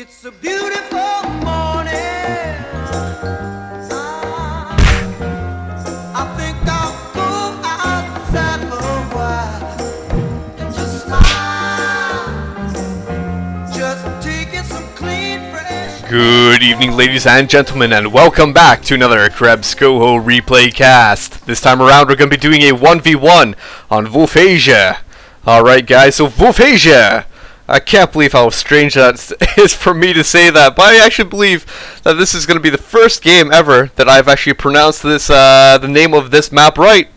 It's a beautiful morning. I think I'll go outside for a while and just smile. Just taking some clean fresh. Good evening, ladies and gentlemen, and welcome back to another Krebs Coho replay cast. This time around, we're going to be doing a 1v1 on Wolfasia. Alright, guys, so Wolfasia. I can't believe how strange that is for me to say that, but I actually believe that this is going to be the first game ever that I've actually pronounced this, the name of this map right.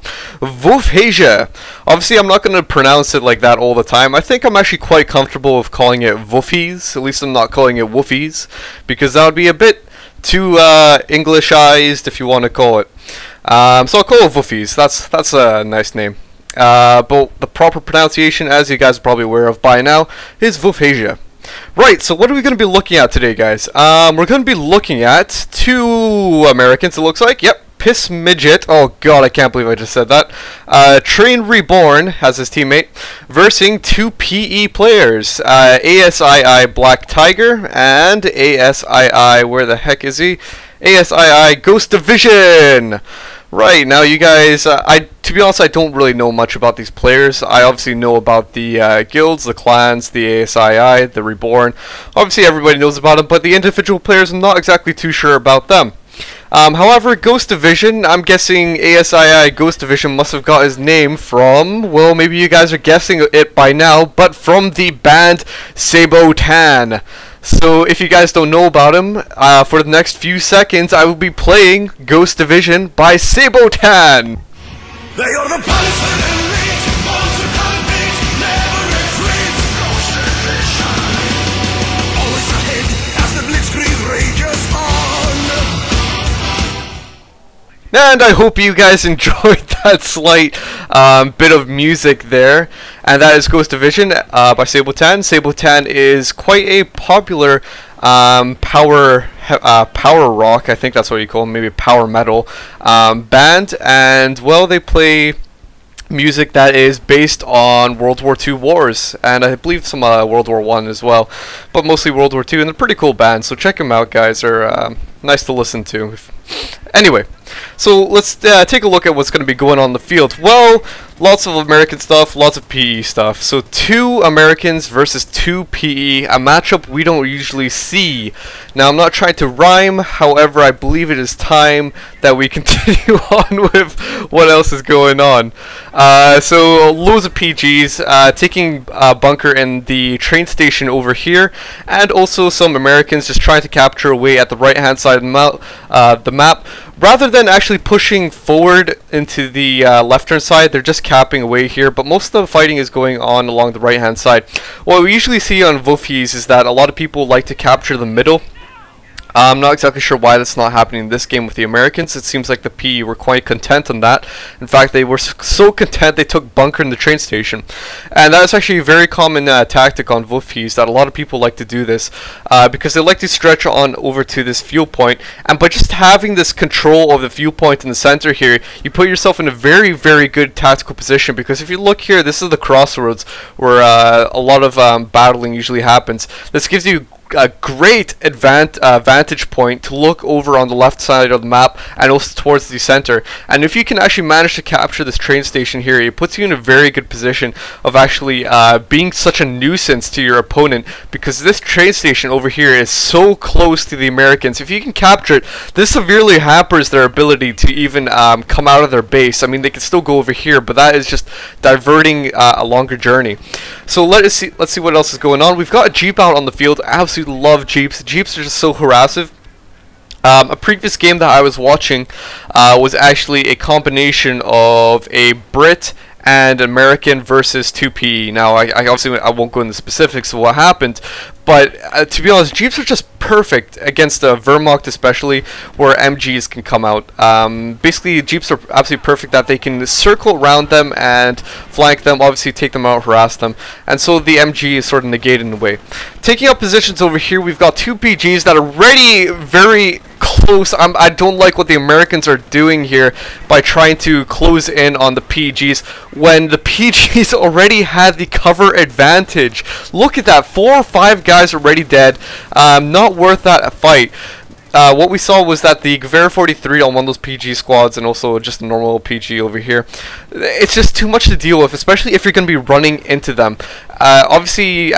Wolfheze. Obviously, I'm not going to pronounce it like that all the time. I think I'm actually quite comfortable with calling it Wolfies. At least I'm not calling it Wolfies, because that would be a bit too Englishized, if you want to call it. So I'll call it Wolfies. That's a nice name. But the proper pronunciation, as you guys are probably aware of by now, is Vufasia. Right, so what are we going to be looking at today, guys? We're going to be looking at two Americans, it looks like. Yep, Piss Midget. Oh god, I can't believe I just said that. TraneReborn as his teammate, versing two PE players, ASII Black Tiger and ASII, where the heck is he? ASII Ghost Division. Right, now you guys, to be honest, I don't really know much about these players. I obviously know about the guilds, the clans, the ASII, the Reborn. Obviously everybody knows about them, but the individual players, I'm not exactly too sure about them. However, Ghost Division, I'm guessing ASII Ghost Division must have got his name from, well, maybe you guys are guessing it by now, but from the band Sabaton. So if you guys don't know about him, for the next few seconds I will be playing Ghost Division by Sabaton. They are the policemen and reach, monster convicts, never retreats, Ghost Division. Always ahead as the blitzkrieg rages on. And I hope you guys enjoyed that slight bit of music there. And that is Ghost Division by Sabaton. Sabaton is quite a popular power rock, I think that's what you call them, maybe power metal band. And, well, they play music that is based on World War II wars, and I believe some World War I as well, but mostly World War II, and they're pretty cool bands, so check them out, guys. They're nice to listen to. Anyway, so let's take a look at what's going to be going on in the field. Well, lots of American stuff, lots of PE stuff. So two Americans versus two PE, a matchup we don't usually see. Now, I'm not trying to rhyme, however, I believe it is time that we continue on with what else is going on. So loads of PGs, taking bunker in the train station over here, and also some Americans just trying to capture away at the right-hand side of the map. Rather than actually pushing forward into the left-hand side, they're just capping away here, but most of the fighting is going on along the right-hand side. What we usually see on Wolfies is that a lot of people like to capture the middle. I'm not exactly sure why that's not happening in this game with the Americans. It seems like the PE were quite content on that. In fact, they were so content they took bunker in the train station. And that's actually a very common tactic on Wolfies, that a lot of people like to do this because they like to stretch on over to this fuel point. And by just having this control of the fuel point in the center here, you put yourself in a very, very good tactical position, because if you look here, this is the crossroads where a lot of battling usually happens. This gives you a great vantage point to look over on the left side of the map and also towards the center. And if you can actually manage to capture this train station here, it puts you in a very good position of actually being such a nuisance to your opponent, because this train station over here is so close to the Americans. If you can capture it, this severely hampers their ability to even come out of their base. I mean, they can still go over here, but that is just diverting a longer journey. So let's see what else is going on. We've got a Jeep out on the field. Absolutely love Jeeps. Jeeps are just so harassive. A previous game that I was watching was actually a combination of a Brit and American versus 2PE. Now, I won't go into specifics of what happened, but to be honest, Jeeps are just perfect against the Wehrmacht, especially where MGs can come out. Basically, Jeeps are absolutely perfect that they can circle around them and flank them, obviously take them out, harass them, and so the MG is sort of negated in a way. Taking up positions over here, we've got two PGs that are already very close. I don't like what the Americans are doing here by trying to close in on the PGs when the PGs already had the cover advantage. Look at that, 4 or 5 guys already dead. Not worth that fight. What we saw was that the Gewehr 43 on one of those PG squads, and also just a normal PG over here, it's just too much to deal with, especially if you're going to be running into them. Obviously,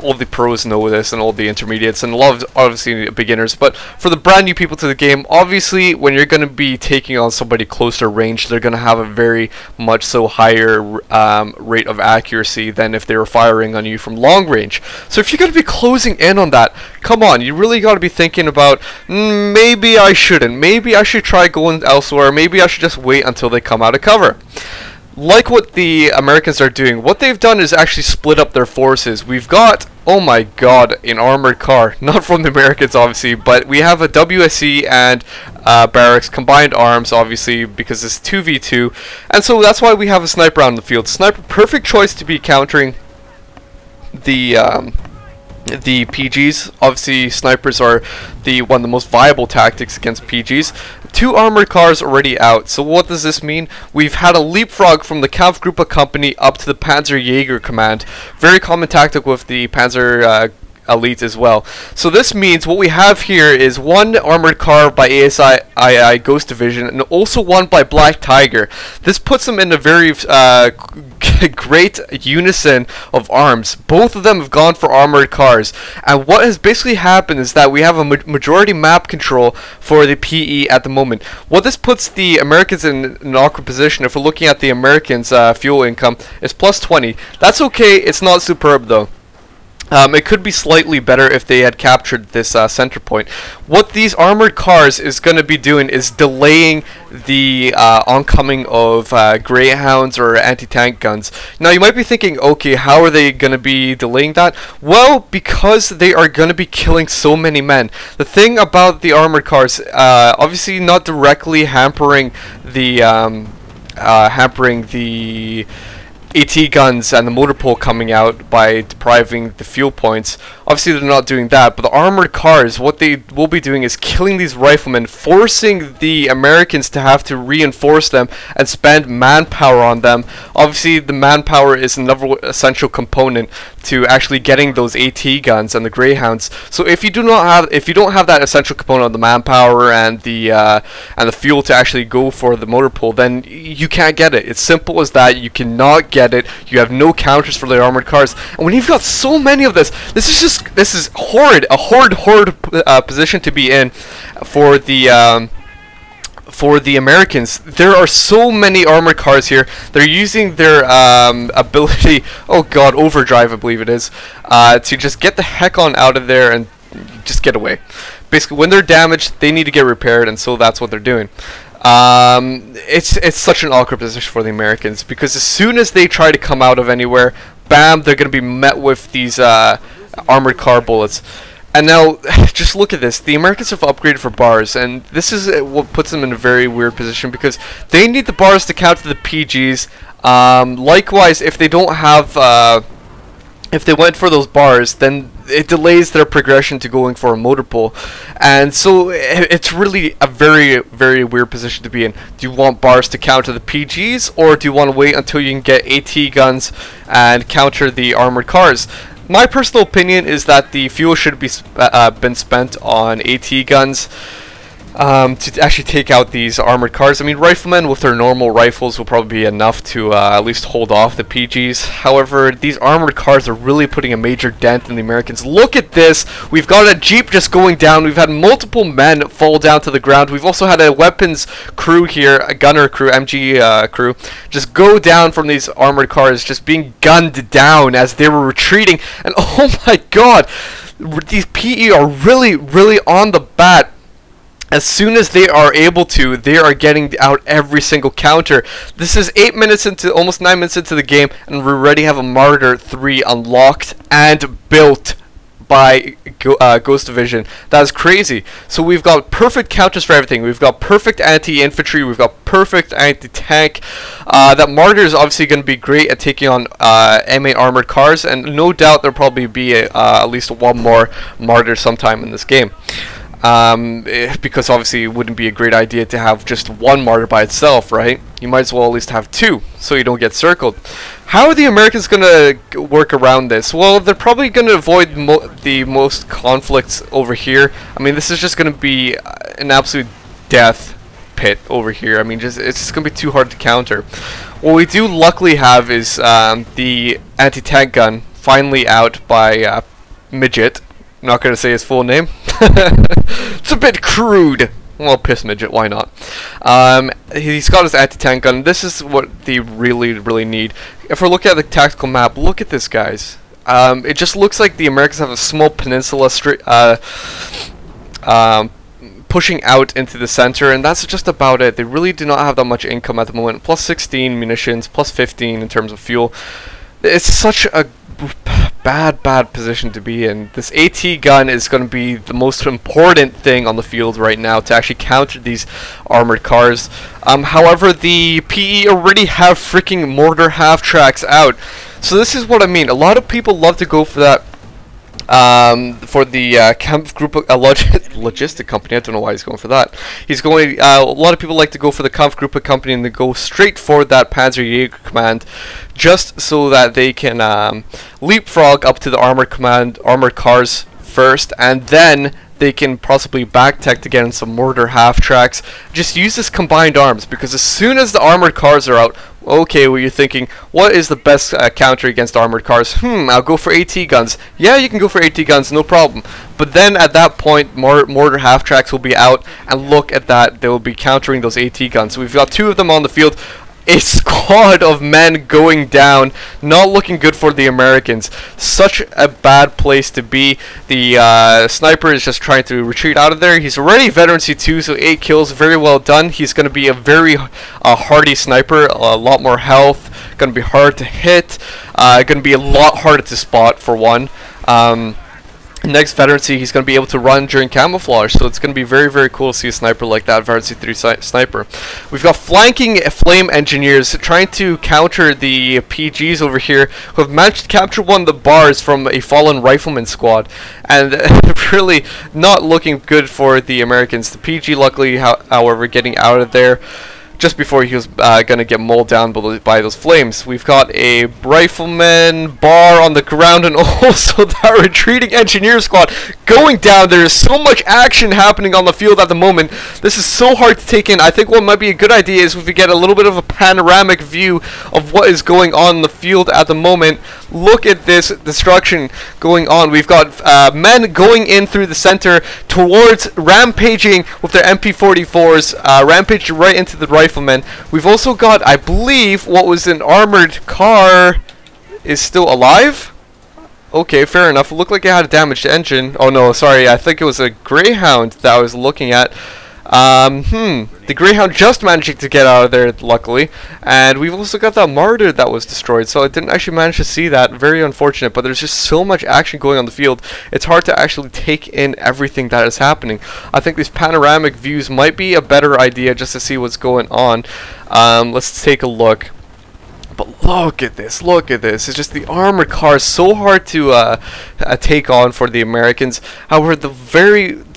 all the pros know this, and all the intermediates, and a lot of obviously beginners, but for the brand new people to the game, obviously when you're going to be taking on somebody closer range, they're going to have a very much so higher rate of accuracy than if they were firing on you from long range. So if you're going to be closing in on that, come on, you really got to be thinking about, maybe I shouldn't, maybe I should try going elsewhere, maybe I should just wait until they come out of cover. Like what the Americans are doing, what they've done is actually split up their forces. We've got, oh my god, an armored car, not from the Americans obviously, but we have a WSC and barracks combined arms, obviously, because it's 2v2, and so that's why we have a sniper out in the field. Sniper, perfect choice to be countering the PGs. Obviously, snipers are the one of the most viable tactics against PGs. 2 armored cars already out. So what does this mean? We've had a leapfrog from the Kampfgruppe company up to the Panzerjäger command. Very common tactic with the Panzer elite as well. So this means what we have here is 1 armored car by ASII Ghost Division, and also 1 by Black Tiger. This puts them in a very great unison of arms. Both of them have gone for armored cars, and what has basically happened is that we have a majority map control for the PE at the moment. Well, this puts the Americans in an awkward position. If we're looking at the Americans' fuel income, it's plus 20. That's okay, it's not superb though. It could be slightly better if they had captured this center point. What these armored cars is going to be doing is delaying the oncoming of Greyhounds or anti-tank guns. Now you might be thinking, okay, how are they going to be delaying that? Well, because they are going to be killing so many men. The thing about the armored cars, obviously not directly hampering the AT guns and the motor pole coming out by depriving the fuel points. Obviously they're not doing that, but the armored cars, what they will be doing is killing these riflemen, forcing the Americans to have to reinforce them and spend manpower on them. Obviously the manpower is another essential component to actually getting those AT guns and the Greyhounds. So if you do not have, if you don't have that essential component of the manpower and the fuel to actually go for the motor pole, then you can't get it. It's simple as that. You cannot get it. You have no counters for the armored cars, and when you've got so many of this, this is horrid, a horrid position to be in for the Americans. There are so many armored cars here. They're using their ability, oh god, overdrive I believe it is, to just get the heck on out of there and just get away. Basically when they're damaged they need to get repaired, and so that's what they're doing. It's such an awkward position for the Americans, because as soon as they try to come out of anywhere, bam, they're going to be met with these armored car bullets. And now, just look at this. The Americans have upgraded for bars, and this is what puts them in a very weird position, because they need the bars to counter the PGs. Likewise, if they don't have, if they went for those bars, then it delays their progression to going for a motor pole, and so it's really a very, very weird position to be in. Do you want bars to counter the PGs, or do you want to wait until you can get AT guns and counter the armored cars? My personal opinion is that the fuel should be been spent on AT guns to actually take out these armored cars. I mean, riflemen with their normal rifles will probably be enough to at least hold off the PGs. However, these armored cars are really putting a major dent in the Americans. Look at this! We've got a jeep just going down. We've had multiple men fall down to the ground. We've also had a weapons crew here, a gunner crew, MG crew, just go down from these armored cars, just being gunned down as they were retreating. And oh my god, these PE are really on the bat. As soon as they are able to, they are getting out every single counter. This is 8 minutes into, almost 9 minutes into the game, and we already have a Marder 3 unlocked and built by Ghost Division. That is crazy. So we've got perfect counters for everything. We've got perfect anti-infantry. We've got perfect anti-tank. That Marder is obviously going to be great at taking on MA armored cars, and no doubt there'll probably be at least 1 more Marder sometime in this game. Because obviously it wouldn't be a great idea to have just one martyr by itself, right? You might as well at least have two, so you don't get circled. How are the Americans going to work around this? Well, they're probably going to avoid the most conflicts over here. I mean, this is just going to be an absolute death pit over here. I mean, it's just going to be too hard to counter. What we do luckily have is the anti-tank gun finally out by Midget. I'm not going to say his full name. It's a bit crude. Well, Piss Midget, why not? He's got his anti-tank gun. This is what they really, really need. If we're looking at the tactical map, look at this, guys. It just looks like the Americans have a small peninsula pushing out into the center, and that's just about it. They really do not have that much income at the moment. Plus 16 munitions, plus 15 in terms of fuel. It's such a bad position to be in. This AT gun is going to be the most important thing on the field right now to actually counter these armored cars. However, the PE already have freaking mortar half tracks out, so this is what I mean. A lot of people love to go for that for the Kampfgruppe logistic company. I don't know why he's going for that. He's going. A lot of people like to go for the Kampfgruppe company and then go straight for that Panzerjäger command, just so that they can leapfrog up to the armored cars first, and then they can possibly back-tech to get in some mortar half tracks. Just use this combined arms, because as soon as the armored cars are out. Okay, well, you're thinking, what is the best counter against armored cars? I'll go for AT guns. Yeah, you can go for AT guns, no problem. But then at that point, mortar half tracks will be out, and look at that, they will be countering those AT guns. So we've got two of them on the field. A squad of men going down, not looking good for the Americans. Such a bad place to be. The sniper is just trying to retreat out of there. He's already veteran C2, so 8 kills, very well done. He's going to be a very hardy sniper, a lot more health, going to be hard to hit, going to be a lot harder to spot for one. Next veterancy, he's going to be able to run during camouflage, so it's going to be very, very cool to see a sniper like that, veterancy 3 sniper. We've got flanking flame engineers trying to counter the PGs over here, who have managed to capture one of the bars from a fallen rifleman squad, and really not looking good for the Americans. The PG, luckily, however, getting out of there just before he was going to get mauled down by those flames. We've got a rifleman bar on the ground, and also that retreating engineer squad going down. There is so much action happening on the field at the moment. This is so hard to take in. I think what might be a good idea is if we get a little bit of a panoramic view of what is going on in the field at the moment. Look at this destruction going on. We've got men going in through the center towards rampaging with their MP44s, rampage right into the rifle. We've also got, I believe, what was an armored car is still alive? Okay, fair enough. It looked like it had a damaged engine. Oh no, sorry, I think it was a Greyhound that I was looking at. The Greyhound just managed to get out of there, luckily. And we've also got that Marder that was destroyed, so I didn't actually manage to see that. Very unfortunate, but there's just so much action going on the field. It's hard to actually take in everything that is happening. I think these panoramic views might be a better idea just to see what's going on. Let's take a look. But look at this, look at this. It's just the armored car is so hard to take on for the Americans. However, the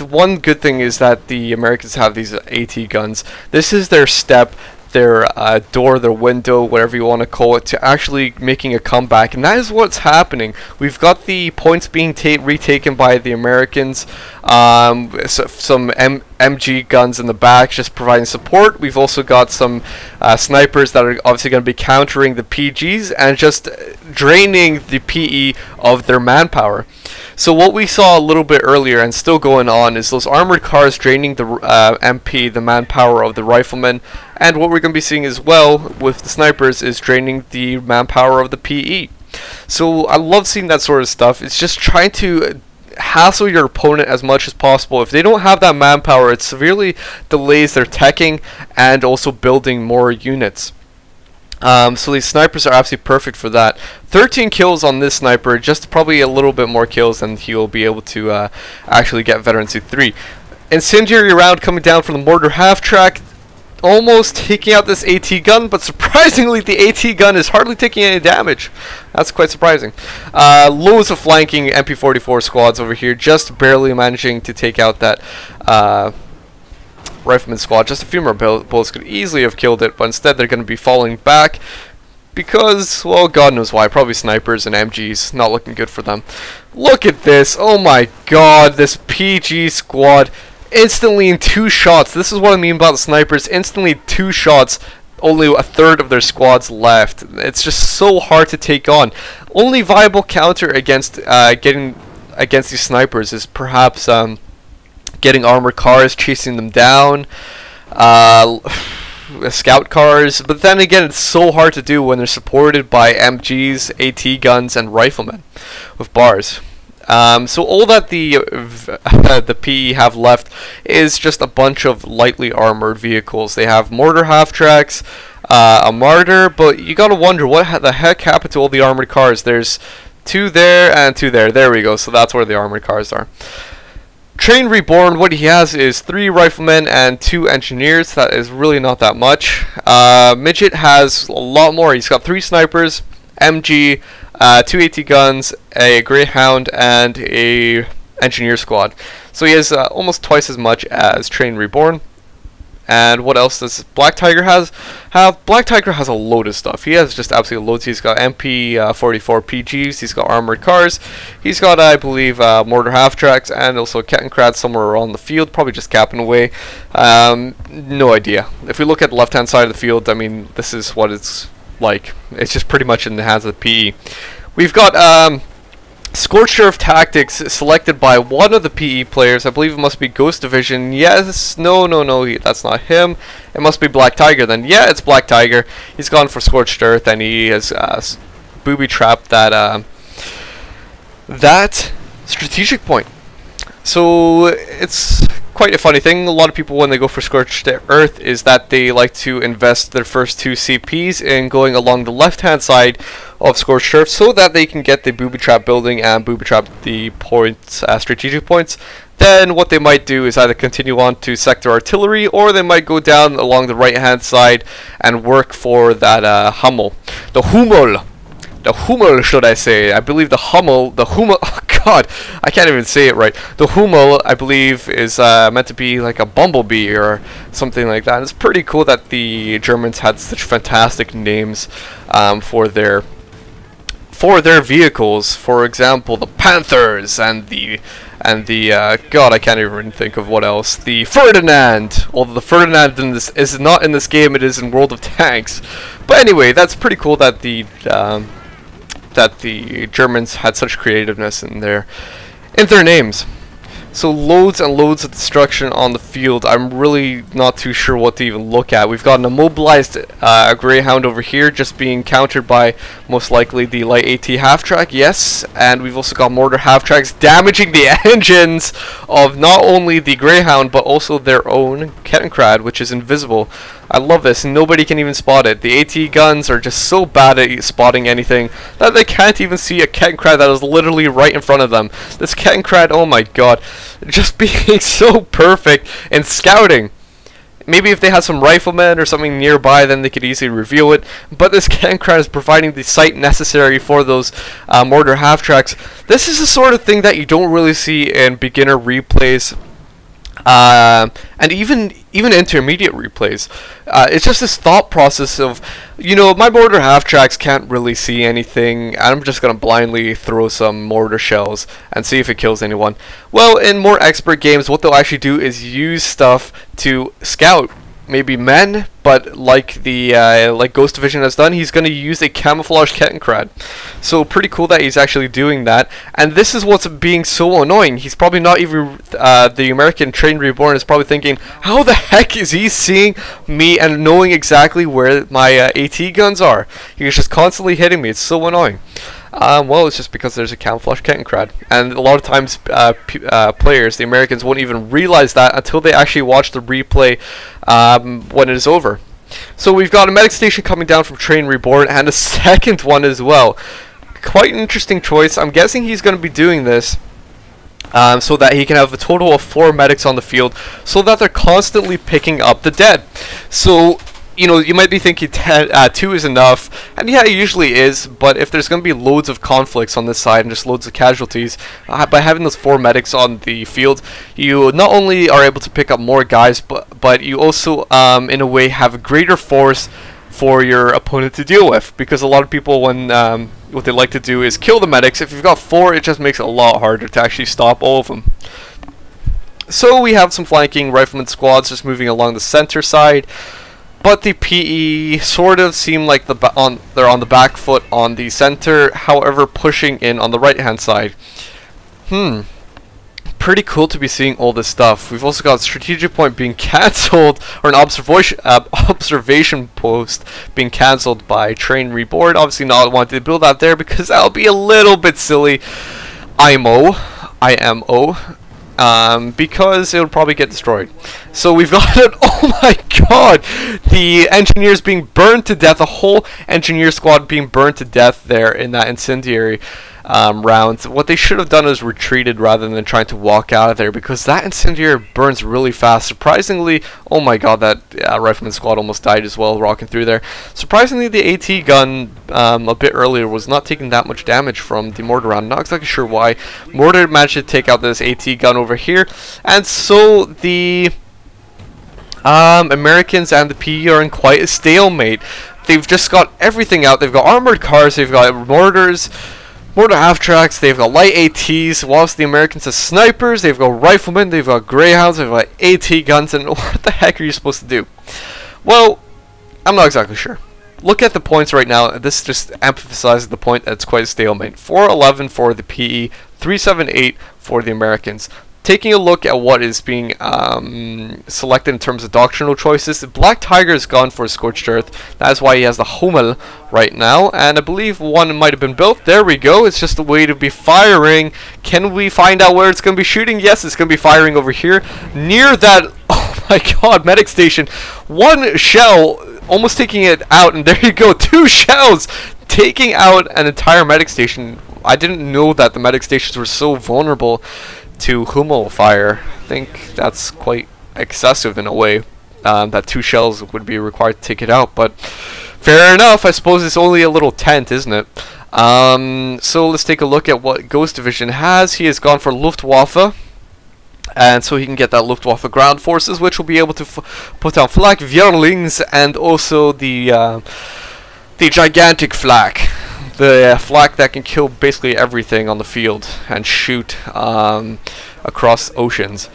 one good thing is that the Americans have these AT guns. This is their step, their door, their window, whatever you want to call it, to actually making a comeback, and that is what's happening. We've got the points being retaken by the Americans. So some MG guns in the back just providing support. We've also got some snipers that are obviously going to be countering the PGs and just draining the PE of their manpower. So what we saw a little bit earlier and still going on is those armored cars draining the MP, the manpower of the riflemen, and what we're going to be seeing as well with the snipers is draining the manpower of the PE. So I love seeing that sort of stuff. It's just trying to hassle your opponent as much as possible. If they don't have that manpower, it severely delays their teching and also building more units. So these snipers are absolutely perfect for that. 13 kills on this sniper, just probably a little bit more kills than he will be able to actually get veterancy 3. Incendiary round coming down from the mortar half track. almost taking out this AT gun, but surprisingly the AT gun is hardly taking any damage. That's quite surprising. Loads of flanking MP44 squads over here, just barely managing to take out that rifleman squad. Just a few more bullets could easily have killed it, but instead they're going to be falling back because, well, God knows why. Probably snipers and MGs, not looking good for them. Look at this, oh my god, this PG squad instantly in two shots. This is what I mean about the snipers, instantly two shots, only a third of their squads left. It's just so hard to take on. Only viable counter against against these snipers is perhaps getting armored cars, chasing them down, scout cars, but then again it's so hard to do when they're supported by MGs, AT guns, and riflemen with bars. So all that the PE have left is just a bunch of lightly armored vehicles. They have mortar half-tracks, a Marder, but you gotta wonder what the heck happened to all the armored cars. There's two there and two there. There we go, so that's where the armored cars are. TraneReborn, what he has is 3 riflemen and 2 engineers. That is really not that much. Midget has a lot more. He's got 3 snipers, MG, 2 AT guns, a Greyhound, and a engineer squad. So he has almost twice as much as TraneReborn. And what else does Black Tiger have? Black Tiger has a load of stuff. He has just absolutely loads. He's got MP44 PGs, he's got armored cars, he's got, I believe, mortar half-tracks, and also Kettenkrad somewhere around the field, probably just capping away. No idea. If we look at the left-hand side of the field, I mean, this is what it's like. It's just pretty much in the hands of the PE. We've got Scorched Earth tactics selected by one of the PE players. I believe it must be Ghost Division. Yes, no, that's not him. It must be Black Tiger then. Yeah, it's Black Tiger. He's gone for Scorched Earth, and he has booby-trapped that, that strategic point. So it's quite a funny thing. A lot of people, when they go for Scorched Earth, is that they like to invest their first 2 CPs in going along the left-hand side of Scorched Earth so that they can get the booby trap building and booby trap the points, strategic points. Then what they might do is either continue on to sector artillery, or they might go down along the right-hand side and work for that Hummel. The Hummel. The Hummel, should I say. I believe the Hummel, oh god, I can't even say it right. The Hummel, I believe, is meant to be like a bumblebee or something like that. It's pretty cool that the Germans had such fantastic names for their vehicles. For example, the Panthers and the god, I can't even think of what else. The Ferdinand. Although the Ferdinand in this is not in this game, it is in World of Tanks. But anyway, that's pretty cool that the Germans had such creativeness in their names. So loads and loads of destruction on the field. I'm really not too sure what to even look at. We've got an immobilized Greyhound over here, just being countered by most likely the light AT half-track, yes. And we've also got mortar half-tracks damaging the engines of not only the Greyhound, but also their own Kettenkrad, which is invisible. I love this. Nobody can even spot it. The AT guns are just so bad at spotting anything that they can't even see a Kettenkrad that is literally right in front of them. This Kettenkrad, oh my god, just being so perfect in scouting. Maybe if they had some riflemen or something nearby, then they could easily reveal it. But this Kettenkrad is providing the sight necessary for those mortar half-tracks. This is the sort of thing that you don't really see in beginner replays. And even intermediate replays. It's just this thought process of, you know, my mortar half-tracks can't really see anything, I'm just gonna blindly throw some mortar shells and see if it kills anyone. Well, in more expert games, what they'll actually do is use stuff to scout maybe men, but like the like Ghost Division has done, he's going to use a camouflage Kettenkrad. So pretty cool that he's actually doing that. And this is what's being so annoying. He's probably not even the American TraneReborn is probably thinking, how the heck is he seeing me and knowing exactly where my AT guns are? He's just constantly hitting me. It's so annoying. Well, it's just because there's a camouflage Kettenkrad, and a lot of times players, the Americans, won't even realize that until they actually watch the replay when it is over. So we've got a medic station coming down from TraneReborn, and a second one as well. Quite an interesting choice. I'm guessing he's going to be doing this so that he can have a total of 4 medics on the field, so that they're constantly picking up the dead. So, you know, you might be thinking 2 is enough, and yeah, it usually is, but if there's going to be loads of conflicts on this side and just loads of casualties, by having those 4 medics on the field, you not only are able to pick up more guys, but you also, in a way, have a greater force for your opponent to deal with, because a lot of people, when what they like to do is kill the medics. If you've got 4, it just makes it a lot harder to actually stop all of them. So we have some flanking rifleman squads just moving along the center side, but the PE sort of seem like they're on the back foot on the center, however pushing in on the right hand side. Pretty cool to be seeing all this stuff. We've also got strategic point being cancelled, or an observation post being cancelled by TraneReborn. Obviously not wanting to build that there because that'll be a little bit silly. Because it'll probably get destroyed. So we've got it. Oh my god! The engineers being burned to death. A whole engineer squad being burned to death there in that incendiary round. What they should have done is retreated rather than trying to walk out of there, because that incendiary burns really fast. Surprisingly, oh my god, that rifleman squad almost died as well, rocking through there. Surprisingly, the AT gun a bit earlier was not taking that much damage from the mortar round. Not exactly sure why. Mortar managed to take out this AT gun over here, and so the Americans and the PE are in quite a stalemate. They've just got everything out. They've got armored cars, they've got mortars, mortar half-tracks, they've got light ATs, whilst the Americans have snipers, they've got riflemen, they've got Greyhounds, they've got AT guns, and what the heck are you supposed to do? Well, I'm not exactly sure. Look at the points right now, this just emphasizes the point that's quite a stalemate. 411 for the PE, 378 for the Americans. Taking a look at what is being selected in terms of doctrinal choices, the Black Tiger has gone for Scorched Earth. That's why he has the Hummel right now, and I believe one might have been built. There we go. It's just a way to be firing. Can we find out where it's going to be shooting? Yes, it's going to be firing over here near that, oh my god, medic station. One shell almost taking it out, and there you go, 2 shells taking out an entire medic station. I didn't know that the medic stations were so vulnerable to Hummel fire. I think that's quite excessive in a way, that 2 shells would be required to take it out, but fair enough. I suppose it's only a little tent, isn't it? So let's take a look at what Ghost Division has. He has gone for Luftwaffe, and so he can get that Luftwaffe ground forces, which will be able to put down Flak 36 and also the gigantic Flak. The flak that can kill basically everything on the field and shoot across oceans.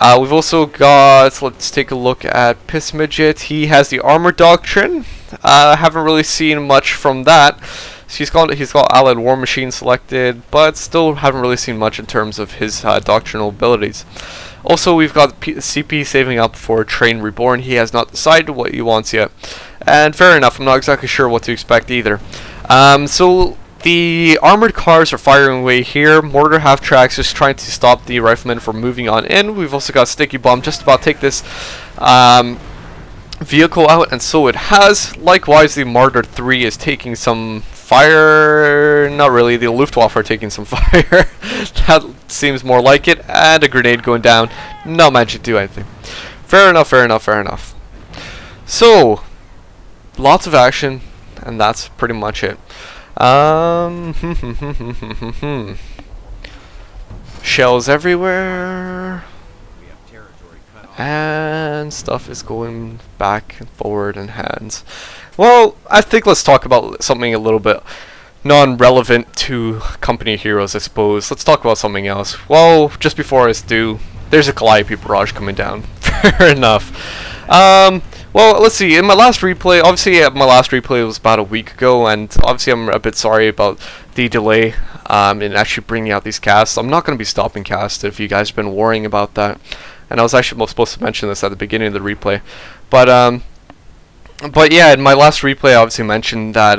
We've also got, so let's take a look at Piss Midget. He has the Armor Doctrine. Haven't really seen much from that. So he's got Allied War Machine selected, but still haven't really seen much in terms of his doctrinal abilities. Also, we've got CP saving up for TraneReborn. He has not decided what he wants yet. And fair enough, I'm not exactly sure what to expect either. So the armored cars are firing away here. Mortar half tracks just trying to stop the riflemen from moving on in. We've also got sticky bomb just about take this vehicle out, and so it has. Likewise, the Marder 3 is taking some fire. Not really, the Luftwaffe are taking some fire. That seems more like it. And a grenade going down. Not managed to do anything. Fair enough, fair enough, fair enough. So, lots of action. And that's pretty much it. Shells everywhere. And stuff is going back and forward in hands. Well, I think let's talk about something a little bit non-relevant to company heroes, I suppose. Let's talk about something else. Well, just before I do, there's a Calliope barrage coming down. Fair enough. Well, let's see, in my last replay, obviously my last replay was about a week ago, and obviously I'm a bit sorry about the delay in actually bringing out these casts. I'm not going to be stopping casts if you guys have been worrying about that, and I was actually supposed to mention this at the beginning of the replay, but yeah, in my last replay I obviously mentioned that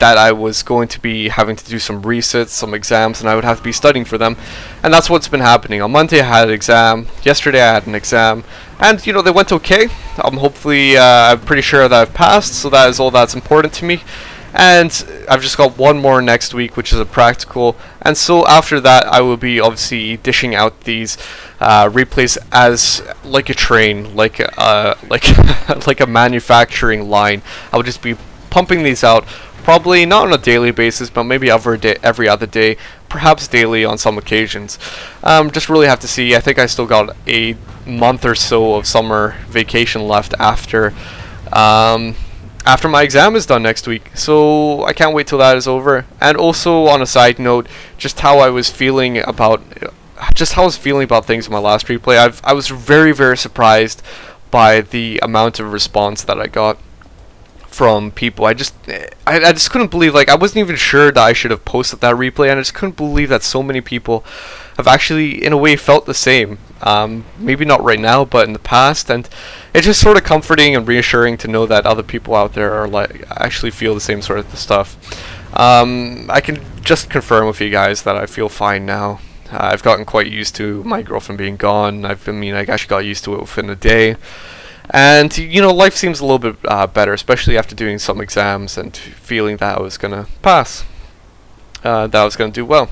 that I was going to be having to do some resits, some exams, and I would have to be studying for them. And that's what's been happening. On Monday I had an exam, yesterday I had an exam, and you know, they went okay. I'm pretty sure that I've passed, so that is all that's important to me. and I've just got one more next week, which is a practical, and so after that I will be obviously dishing out these replays as like a train, like a manufacturing line. I will just be pumping these out, probably not on a daily basis, but maybe every other day, perhaps daily on some occasions. Just really have to see. I think I still got a month or so of summer vacation left after after my exam is done next week, so I can't wait till that is over. And also on a side note, just how I was feeling about things in my last replay. I was very, very surprised by the amount of response that I got from people. I just couldn't believe, like, I wasn't even sure that I should have posted that replay, and I just couldn't believe that so many people have actually in a way felt the same. Maybe not right now, but in the past, and it's just sort of comforting and reassuring to know that other people out there are like actually feel the same sort of stuff. I can just confirm with you guys that I feel fine now. I've gotten quite used to my girlfriend being gone. I actually got used to it within a day. And, you know, life seems a little bit better, especially after doing some exams and feeling that I was going to pass, that I was going to do well.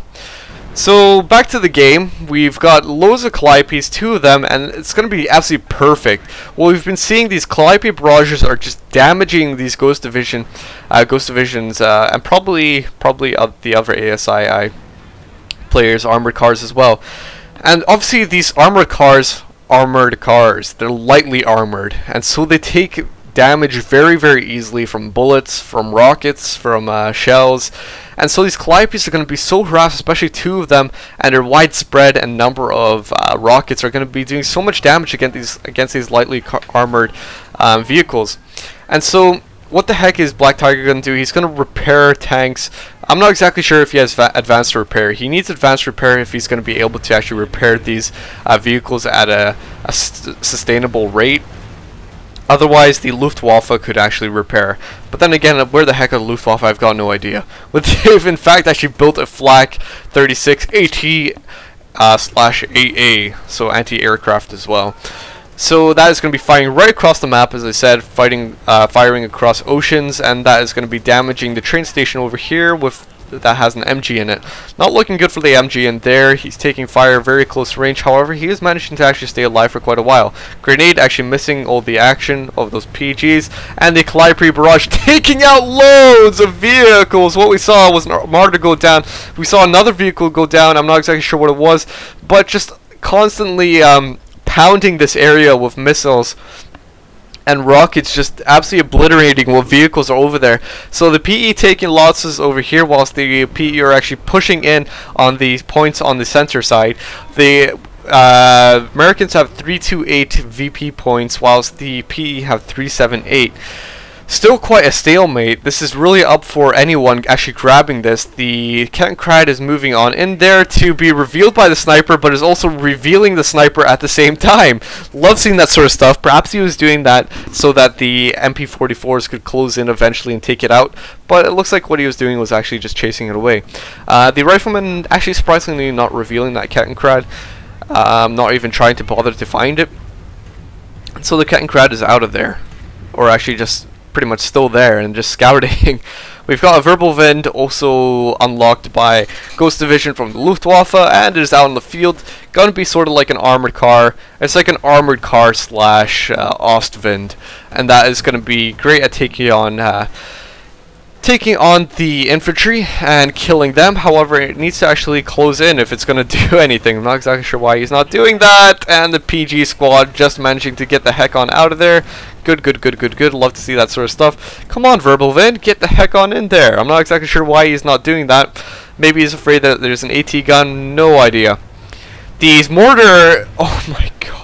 So, back to the game. We've got loads of Calliopes, 2 of them, and it's going to be absolutely perfect. Well, we've been seeing these Calliope barrages are just damaging these Ghost Divisions, and probably the other ASII players' armored cars as well. And obviously these armored cars, they're lightly armored, and so they take damage very, very easily from bullets, from rockets, from shells, and so these Calliopes are going to be so harassed, especially 2 of them, and their widespread and number of rockets are going to be doing so much damage against these lightly armored vehicles. And so what the heck is Black Tiger going to do? He's going to repair tanks. I'm not exactly sure if he has advanced repair. He needs advanced repair if he's going to be able to actually repair these vehicles at a sustainable rate. Otherwise, the Luftwaffe could actually repair. But then again, where the heck are the Luftwaffe? I've got no idea. But they've in fact actually built a Flak 36 AT/AA, so anti-aircraft as well. So that is going to be firing right across the map, as I said, firing across oceans, and that is going to be damaging the train station over here that has an MG in it. Not looking good for the MG in there. He's taking fire very close range. However, he is managing to actually stay alive for quite a while. Grenade actually missing all the action of those PGs, and the Calliope barrage taking out loads of vehicles. What we saw was Marder go down. We saw another vehicle go down. I'm not exactly sure what it was, but just constantly pounding this area with missiles and rockets, just absolutely obliterating what vehicles are over there. So the PE taking losses over here, whilst the PE are actually pushing in on these points on the center side. The Americans have 328 VP points, whilst the PE have 378. Still quite a stalemate. This is really up for anyone actually grabbing this. The Kettenkrad is moving on in there to be revealed by the sniper, but is also revealing the sniper at the same time. Love seeing that sort of stuff. Perhaps he was doing that so that the MP44s could close in eventually and take it out, but it looks like what he was doing was actually just chasing it away. The rifleman actually surprisingly not revealing that Kettenkrad, not even trying to bother to find it. So the Kettenkrad is out of there, or actually just pretty much still there and just scouting. We've got a Wirbelwind also unlocked by Ghost Division from the Luftwaffe, and it is out in the field. Gonna be sort of like an armored car. It's like an armored car slash Ostwind, and that is gonna be great at taking on the infantry and killing them. However, it needs to actually close in if it's going to do anything. I'm not exactly sure why he's not doing that. And the PG squad just managing to get the heck on out of there. Good. Love to see that sort of stuff. Come on, Wirbelwind, get the heck on in there. I'm not exactly sure why he's not doing that. Maybe he's afraid that there's an AT gun. No idea. These mortar... Oh my god.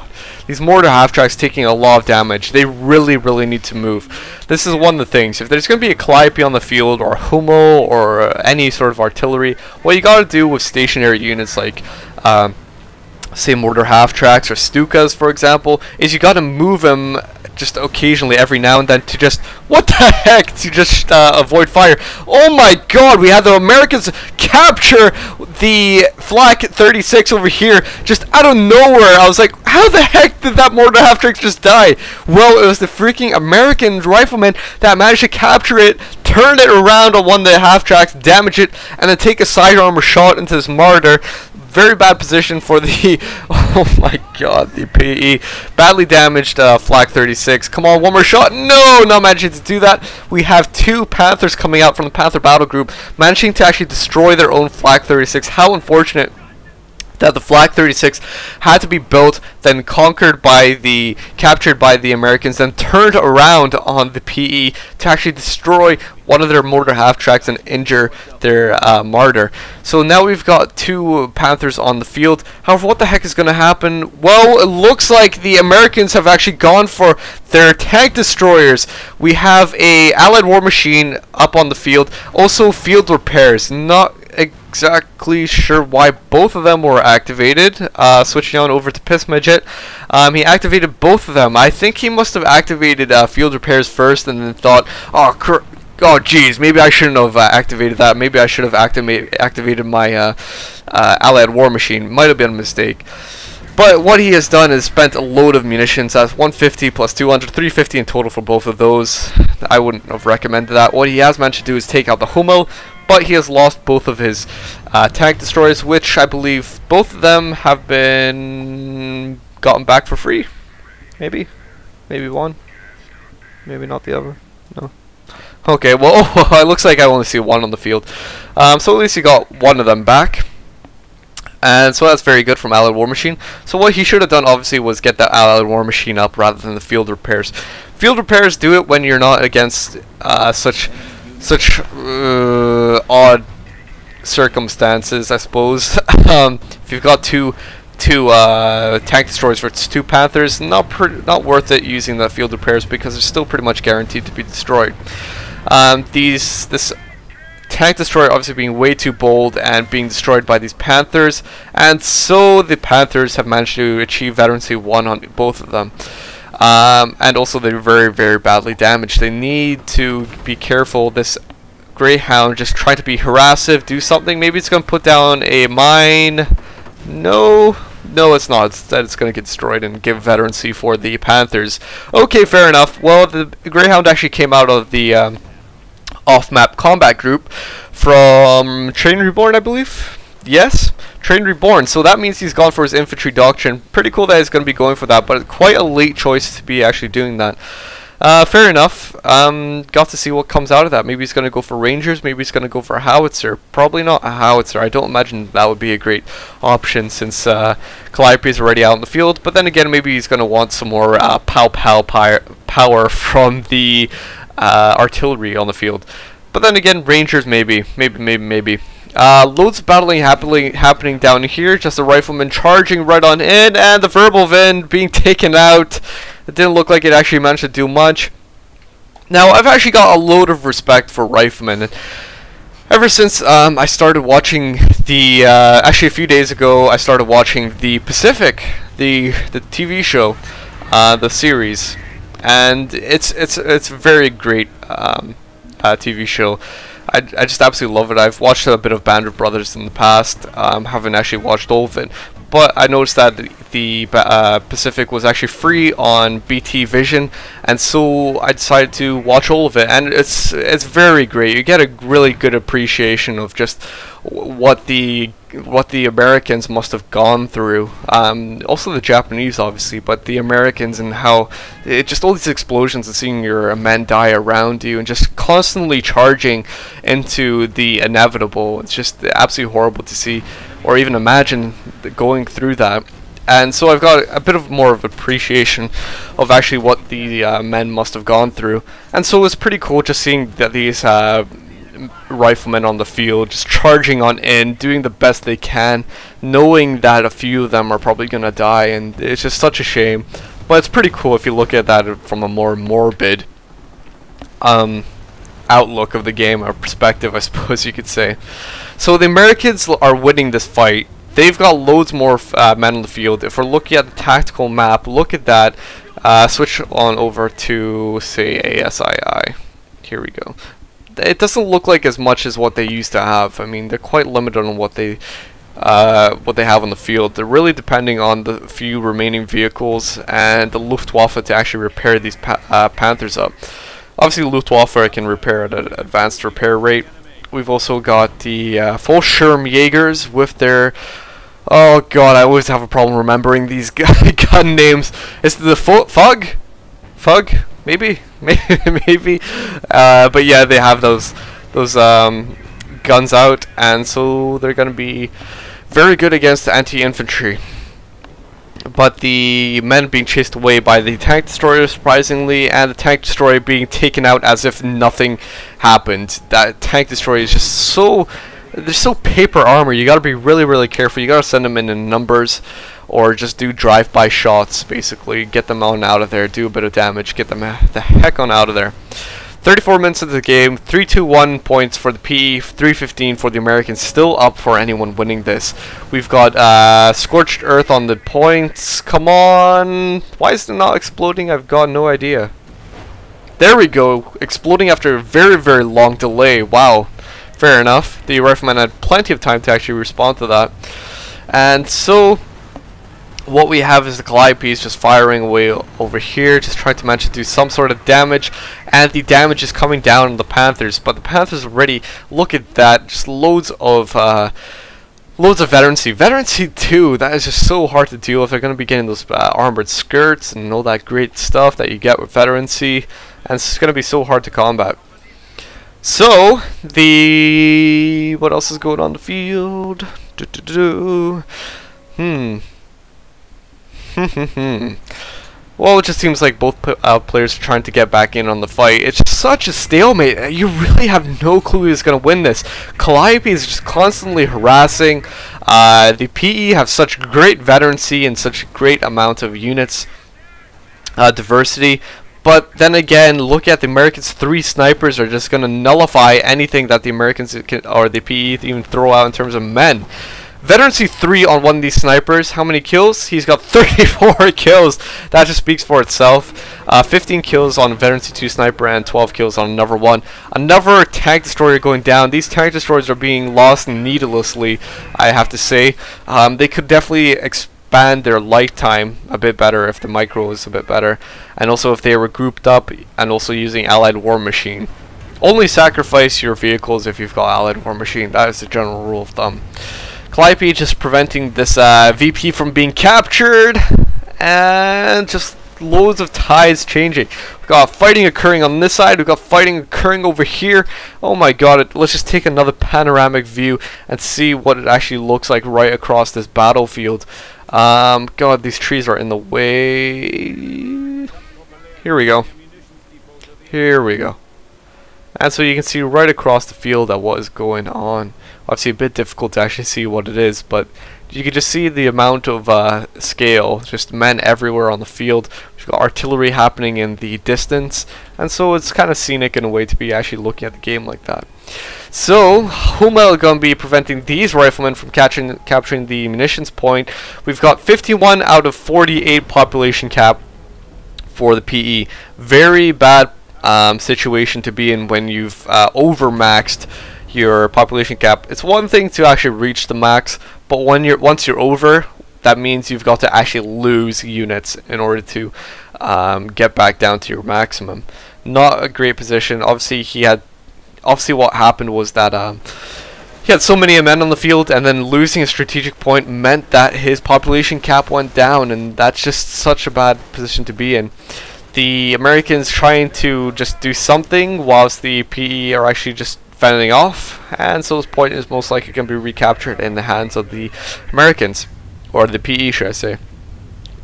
These mortar half-tracks taking a lot of damage. They really need to move. This is one of the things. If there's going to be a Calliope on the field, or Hummel, or any sort of artillery, what you got to do with stationary units like, say, mortar half-tracks or Stukas, for example, is you got to move them just occasionally every now and then to just, what the heck, to just avoid fire. Oh my god, we had the Americans capture the Flak 36 over here just out of nowhere. I was like, how the heck did that mortar half-trick just die? Well, it was the freaking American riflemen that managed to capture it, turn it around on one of the half-tracks, damage it, and then take a sidearm shot into this Marder. Very bad position for the, oh my god, the PE. Badly damaged Flak 36. Come on, one more shot. No, not managing to do that. We have two Panthers coming out from the Panther battle group, managing to actually destroy their own Flak 36. How unfortunate that the Flak 36 had to be built, then conquered by the, captured by the Americans, then turned around on the PE to actually destroy one of their mortar half-tracks and injure their Marder. So now we've got two Panthers on the field. However, what the heck is going to happen? Well, it looks like the Americans have actually gone for their tank destroyers. We have a Allied War Machine up on the field. Also, field repairs. Not exactly sure why both of them were activated. Switching on over to Piss Midget, he activated both of them. I think he must have activated field repairs first and then thought, oh geez, maybe I shouldn't have activated that. Maybe I should have activated my Allied War Machine. Might have been a mistake. But what he has done is spent a load of munitions. That's 150 plus 200, 350 in total for both of those. I wouldn't have recommended that. What he has managed to do is take out the Hummel, but he has lost both of his tank destroyers, which I believe both of them have been gotten back for free. Maybe. Maybe one. Maybe not the other. No. Okay, well, it looks like I only see one on the field. So at least he got one of them back. And so that's very good from Allied War Machine. So what he should have done obviously was get that Allied War Machine up rather than the field repairs. Field repairs do it when you're not against such odd circumstances, I suppose. If you've got two tank destroyers versus two Panthers, not worth it using the field repairs because they're still pretty much guaranteed to be destroyed. This tank destroyer obviously being way too bold and being destroyed by these Panthers, and so the Panthers have managed to achieve veterancy 1 on both of them. And also they're very, very badly damaged. They need to be careful. This Greyhound just try to be harassive, do something. Maybe it's going to put down a mine. No, it's not. It's going to get destroyed and give veterancy for the Panthers. Okay, fair enough. Well, the Greyhound actually came out of the off-map combat group from TraneReborn, I believe. Yes, TraneReborn. So that means he's gone for his infantry doctrine. Pretty cool that he's going to be going for that, but quite a late choice to be actually doing that. Fair enough. Got to see what comes out of that. Maybe he's going to go for Rangers. Maybe he's going to go for a Howitzer. Probably not a Howitzer. I don't imagine that would be a great option since Calliope is already out in the field. But then again, maybe he's going to want some more power from the artillery on the field. But then again, Rangers maybe. Loads of battling happening down here. Just the riflemen charging right on in, and the Wirbelwind being taken out. It didn't look like it actually managed to do much. Now, I've actually got a load of respect for riflemen. Ever since I started watching the, actually a few days ago, I started watching the Pacific, the TV show, the series. And it's a very great TV show. I just absolutely love it. I've watched a bit of Band of Brothers in the past. Haven't actually watched all of it, but I noticed that the Pacific was actually free on BT Vision, and so I decided to watch all of it. And it's very great. You get a really good appreciation of just what the Americans must have gone through, also the Japanese obviously, but the Americans, and how it just all these explosions and seeing your men die around you and just constantly charging into the inevitable. It's just absolutely horrible to see or even imagine going through that. And so I've got a bit of more of appreciation of actually what the men must have gone through, and so it's pretty cool just seeing that these riflemen on the field just charging on in, doing the best they can, knowing that a few of them are probably gonna die, and it's just such a shame. But it's pretty cool if you look at that from a more morbid outlook of the game, or perspective, I suppose you could say. So the Americans are winning this fight. They've got loads more men on the field. If we're looking at the tactical map, look at that. Switch on over to, say, ASII. Here we go. It doesn't look like as much as what they used to have. I mean, they're quite limited on what they have on the field. They're really depending on the few remaining vehicles and the Luftwaffe to actually repair these Panthers up. Obviously, the Luftwaffe can repair at an advanced repair rate. We've also got the Fallschirmjägers with their... Oh god, I always have a problem remembering these gun names. It's the Fug? Fug? Maybe? Maybe? But yeah, they have those guns out, and so they're going to be very good against anti-infantry. But the men being chased away by the tank destroyer, surprisingly, and the tank destroyer being taken out as if nothing happened. That tank destroyer is just so... They're so paper armor. You gotta be really careful. You gotta send them in numbers, or just do drive-by shots, basically. Get them on out of there, do a bit of damage, get them the heck on out of there. 34 minutes into the game, 321 points for the PE, 315 for the Americans. Still up for anyone winning this. We've got Scorched Earth on the points. Come on! Why is it not exploding? I've got no idea. There we go! Exploding after a very long delay. Wow. Fair enough. The rifleman had plenty of time to actually respond to that. And so, what we have is the Calliope is just firing away over here, just trying to manage to do some sort of damage. And the damage is coming down on the Panthers. But the Panthers already, look at that, just loads of veterancy. Veterancy 2, that is just so hard to deal with. They're going to be getting those armored skirts and all that great stuff that you get with veterancy. And it's going to be so hard to combat. So, the... What else is going on the field? Well, it just seems like both players are trying to get back in on the fight. It's just such a stalemate. You really have no clue who's going to win this. Calliope is just constantly harassing. The PE have such great veterancy and such great amount of units diversity. But then again, look at the Americans. 3 snipers are just going to nullify anything that the Americans can, or the PE even throw out in terms of men. Veterancy 3 on one of these snipers. How many kills? He's got 34 kills. That just speaks for itself. 15 kills on Veterancy 2 sniper and 12 kills on another one. Another tank destroyer going down. These tank destroyers are being lost needlessly, I have to say. They could definitely expand their lifetime a bit better if the micro is a bit better, and also if they were grouped up and also using Allied War Machine. Only sacrifice your vehicles if you've got Allied War Machine. That is the general rule of thumb. Calliope just preventing this VP from being captured, and just loads of ties changing. We've got fighting occurring on this side, we've got fighting occurring over here. Oh my god, let's just take another panoramic view and see what it actually looks like right across this battlefield. God, these trees are in the way. Here we go. Here we go. And so you can see right across the field at what is going on. Obviously a bit difficult to actually see what it is, but you can just see the amount of scale, just men everywhere on the field. We've got artillery happening in the distance, and so it's kind of scenic in a way to be actually looking at the game like that. So, Hummel going to be preventing these riflemen from capturing the munitions point. We've got 51 out of 48 population cap for the PE. Very bad situation to be in when you've overmaxed your population cap. It's one thing to actually reach the max, but when you're once you're over, that means you've got to actually lose units in order to get back down to your maximum. Not a great position. Obviously, he had. Obviously, what happened was that he had so many men on the field, and then losing a strategic point meant that his population cap went down, and that's just such a bad position to be in. The Americans trying to just do something, whilst the PE are actually just fending off, and so this point is most likely going to be recaptured in the hands of the Americans, or the PE, should I say.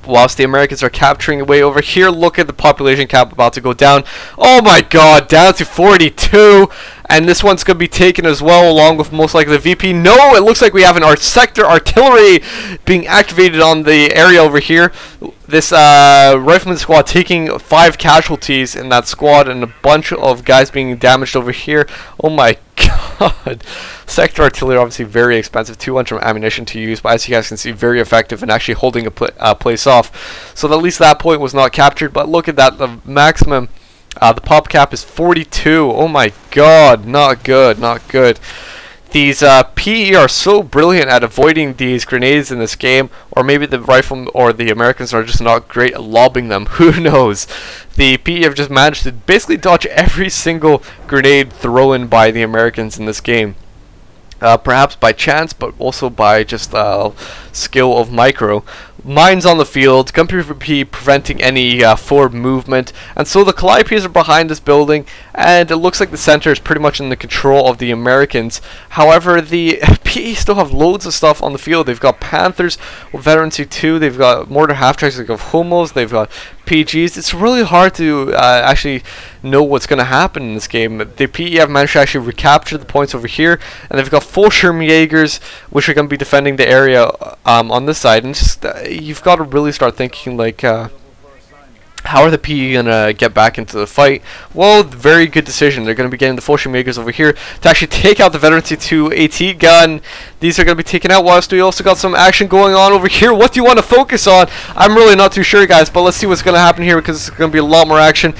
Whilst the Americans are capturing away over here, look at the population cap about to go down. Oh my god, down to 42, and this one's going to be taken as well, along with most likely the VP. No, it looks like we have an sector artillery being activated on the area over here. This rifleman squad taking 5 casualties in that squad, and a bunch of guys being damaged over here. Oh my god. Sector artillery, obviously very expensive, 200 ammunition to use, but as you guys can see, very effective in actually holding a place off. So at least that point was not captured, but look at that, the maximum, the pop cap is 42. Oh my god, not good, not good. These PE are so brilliant at avoiding these grenades in this game, or maybe the rifle or the Americans are just not great at lobbing them, who knows. The PE have just managed to basically dodge every single grenade thrown by the Americans in this game. Perhaps by chance, but also by just skill of micro. Mines on the field, gun PvP preventing any forward movement, and so the Calliopes are behind this building, and it looks like the center is pretty much in the control of the Americans. However, the PE still have loads of stuff on the field. They've got Panthers, Veteran C2, they've got Mortar half-tracks, they've got Hummels, they've got PGs. It's really hard to actually know what's going to happen in this game. The PE have managed to actually recapture the points over here, and they've got Fallschirmjägers, which are going to be defending the area on this side. And just you've got to really start thinking like, how are the PE going to get back into the fight? Well, very good decision. They're going to be getting the Fallschirmjägers over here to actually take out the Veteran C2 AT gun. These are going to be taken out, whilst we also got some action going on over here. What do you want to focus on? I'm really not too sure, guys, but let's see what's going to happen here, because it's going to be a lot more action.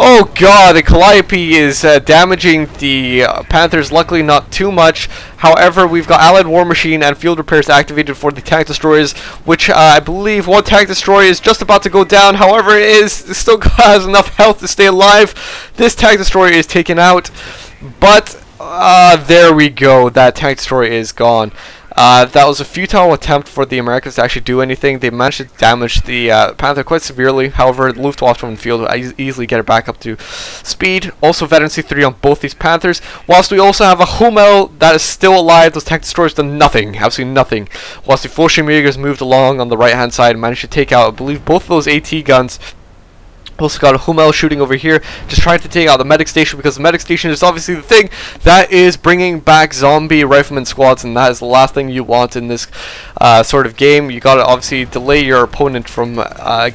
Oh god, the Calliope is damaging the Panthers, luckily not too much. However, we've got Allied War Machine and Field Repairs activated for the Tank Destroyers, which I believe one Tank Destroyer is just about to go down. However, it still has enough health to stay alive. This Tank Destroyer is taken out, but there we go, that Tank Destroyer is gone. That was a futile attempt for the Americans to actually do anything. They managed to damage the Panther quite severely. However, Luftwaffe on the field easily get it back up to speed. Also, Veteran C3 on both these Panthers. Whilst we also have a Hummel that is still alive. Those Tank Destroyers done nothing, absolutely nothing. Whilst the Fallschirmjägers moved along on the right-hand side and managed to take out, I believe, both of those AT guns. Also got a Hummel shooting over here, just trying to take out the medic station, because the medic station is obviously the thing that is bringing back zombie rifleman squads, and that is the last thing you want in this sort of game. You gotta obviously delay your opponent from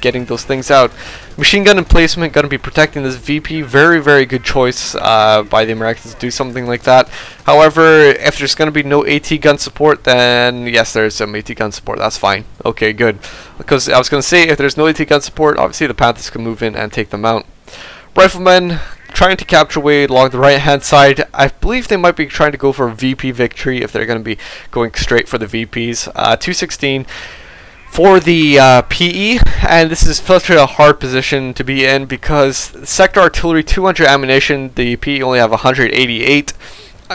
getting those things out. Machine gun emplacement, gonna be protecting this VP. Very, very good choice by the Americans to do something like that. However, if there's gonna be no AT gun support, then yes, there's some AT gun support. That's fine. Okay, good. Because I was gonna say, if there's no AT gun support, obviously the Panthers can move in and take them out. Riflemen trying to capture way along the right hand side. I believe they might be trying to go for a VP victory if they're going to be going straight for the VPs. 216 for the PE, and this is such a hard position to be in, because sector artillery 200 ammunition, the PE only have 188.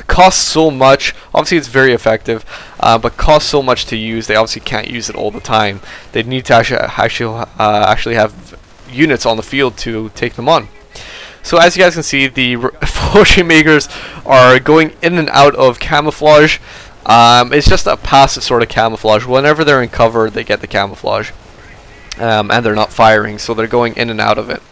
Costs so much. Obviously it's very effective, but costs so much to use. They obviously can't use it all the time. They need to actually have units on the field to take them on. So as you guys can see, the Fallschirmjägers are going in and out of camouflage. It's just a passive sort of camouflage. Whenever they're in cover, they get the camouflage, and they're not firing, so they're going in and out of it.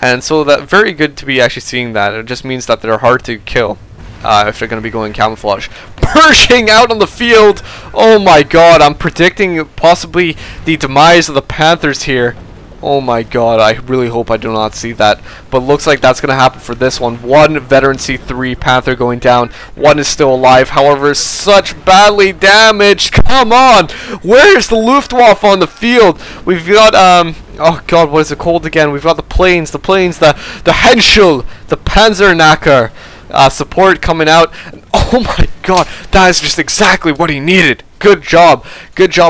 And so that very good to be actually seeing that. It just means that they're hard to kill if they're going to be going camouflage. Pershing out on the field. Oh my god, I'm predicting possibly the demise of the Panthers here. Oh my god, I really hope I do not see that, but looks like that's going to happen for this one. One Veteran C3 Panther going down, one is still alive, however, such badly damaged. Come on, where's the Luftwaffe on the field? We've got, oh god, what is it called again? We've got the planes, the Henschel, the Panzerknacker support coming out. Oh my god, that is just exactly what he needed. Good job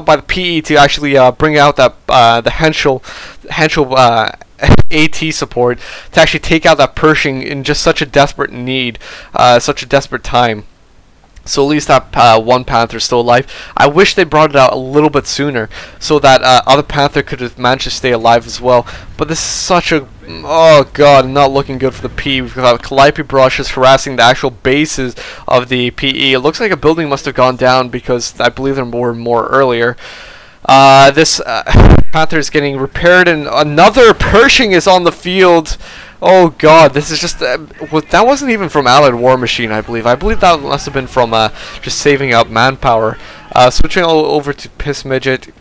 by the PE to actually bring out that the Henschel AT support to actually take out that Pershing in just such a desperate need, such a desperate time. So at least that one Panther is still alive. I wish they brought it out a little bit sooner so that other Panther could have managed to stay alive as well. But this is such a... oh god, not looking good for the PE. We've got Calliope brushes harassing the actual bases of the PE. It looks like a building must have gone down, because I believe there were more earlier. This Panther is getting repaired, and another Pershing is on the field. Oh god, this is just... that wasn't even from Allied War Machine, I believe. I believe that must have been from just saving up manpower. Switching all over to Piss Midget.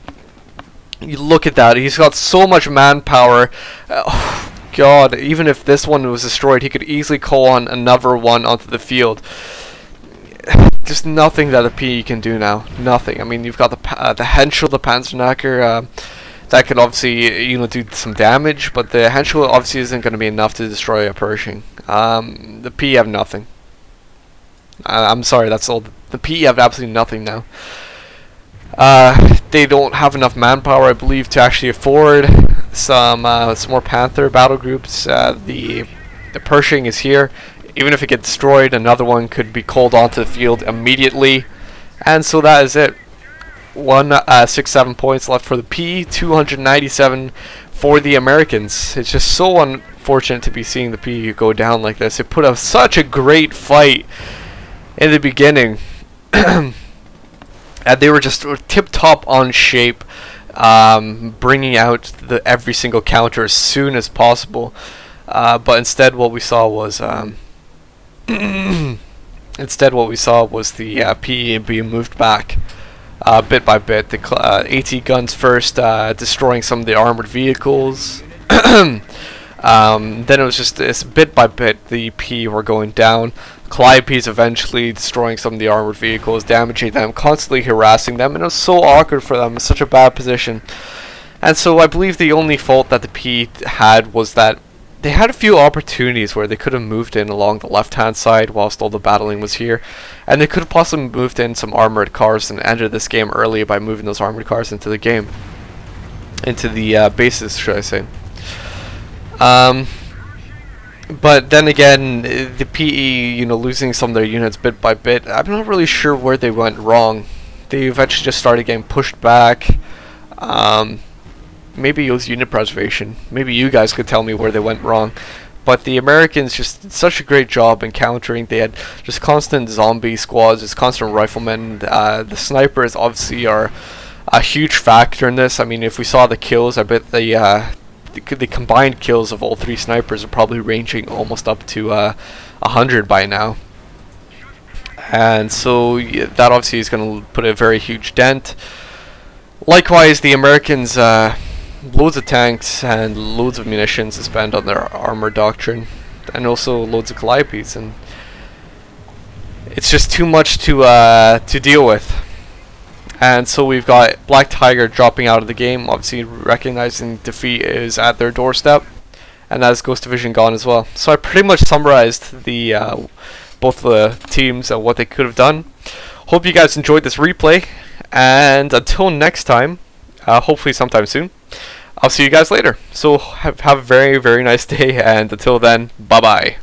You look at that, he's got so much manpower. Oh god, even if this one was destroyed, he could easily call on another one onto the field. There's nothing that a PE can do now. Nothing. I mean, you've got the Henschel, the Panzerknacker, that can obviously, you know, do some damage, but the Henschel obviously isn't going to be enough to destroy a Pershing. The PE have nothing. I'm sorry, that's all. The PE have absolutely nothing now. They don't have enough manpower, I believe, to actually afford some more Panther battle groups. The Pershing is here. Even if it gets destroyed, another one could be called onto the field immediately. And so that is it. 167 points left for the PE, 297 for the Americans. It's just so unfortunate to be seeing the PE go down like this. It put up such a great fight in the beginning. And they were just tip-top on shape, bringing out every single counter as soon as possible. But instead what we saw was... Instead, what we saw was the PE being moved back bit by bit. The AT guns first, destroying some of the armored vehicles. Then it was just this bit by bit. The PE were going down. Calliope's eventually destroying some of the armored vehicles, damaging them, constantly harassing them, and it was so awkward for them. It was such a bad position. And so I believe the only fault that the PE had was that they had a few opportunities where they could have moved in along the left-hand side whilst all the battling was here, and they could have possibly moved in some armored cars and ended this game early by moving those armored cars into the game, into the bases, should I say. But then again, the PE, you know, losing some of their units bit by bit, I'm not really sure where they went wrong. They eventually just started getting pushed back. Maybe it was unit preservation. Maybe you guys could tell me where they went wrong. But the Americans just did such a great job in countering. They had just constant zombie squads, just constant riflemen. The snipers obviously are a huge factor in this. I mean, if we saw the kills, I bet the combined kills of all three snipers are probably ranging almost up to 100 by now. And so that obviously is going to put a very huge dent. Likewise, the Americans... loads of tanks and loads of munitions to spend on their armor doctrine, and also loads of Calliopes, and it's just too much to deal with. And so we've got Black Tiger dropping out of the game, obviously recognizing defeat is at their doorstep, and that is Ghost Division gone as well. So I pretty much summarized the both the teams and what they could have done. Hope you guys enjoyed this replay, and until next time, hopefully sometime soon, I'll see you guys later. So have a very, very nice day, and until then, bye-bye.